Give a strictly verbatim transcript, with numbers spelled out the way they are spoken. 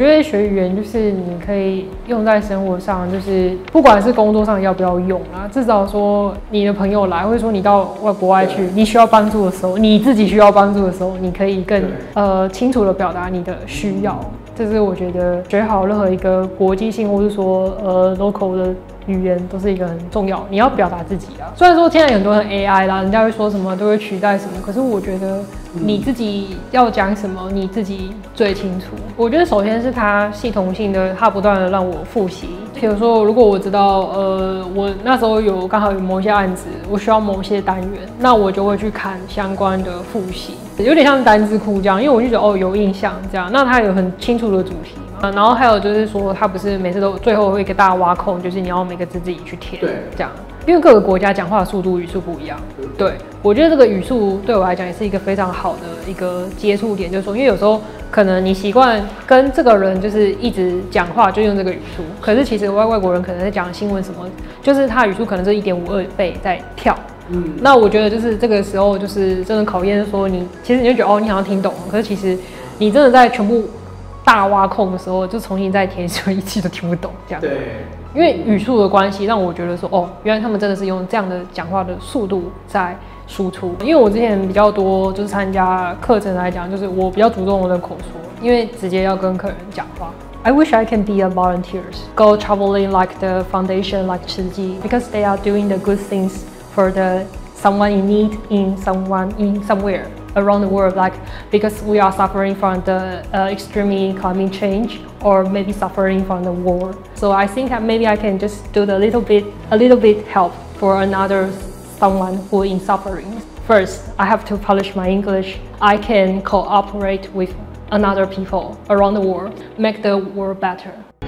觉得学语言就是你可以用在生活上，就是不管是工作上要不要用啊，至少说你的朋友来，或者说你到外国外去，你需要帮助的时候，你自己需要帮助的时候，你可以更呃清楚的表达你的需要。这是我觉得学好任何一个国际性或是说呃 local 的语言都是一个很重要，你要表达自己啊。虽然说现在有很多人 A I 啦，人家会说什么都会取代什么，可是我觉得你自己要讲什么，你自己最清楚。我觉得首先是它系统性的，它不断的让我复习。比如说，如果我知道，呃，我那时候有刚好有某些案子，我需要某些单元，那我就会去看相关的复习，有点像单字库这样，因为我就觉得哦有印象这样，那它有很清楚的主题。啊，然后还有就是说，它不是每次都最后会一个大挖空，就是你要每个字自己去填，这样。因为各个国家讲话的速度语速不一样，对，我觉得这个语速对我来讲也是一个非常好的一个接触点，就是说，因为有时候可能你习惯跟这个人就是一直讲话就用这个语速，可是其实外外国人可能在讲新闻什么，就是他语速可能是一点五二倍在跳。嗯，那我觉得就是这个时候就是真的考验，说你其实你就觉得哦，你好像听懂了，可是其实你真的在全部大挖空的时候，就重新再填写一次都听不懂这样。对。因为语速的关系，让我觉得说，哦，原来他们真的是用这样的讲话的速度在输出。因为我之前比较多就是参加课程来讲，就是我比较注重我的口说，因为直接要跟客人讲话。I wish I can be a volunteer, go traveling like the foundation, like Chizhi, because they are doing the good things for the someone in need in someone in somewhere around the world, like because we are suffering from the uh, extreme climate change or maybe suffering from the war. So I think that maybe I can just do the little bit, a little bit help for another someone who is in suffering. First, I have to polish my English. I can cooperate with another people around the world, make the world better.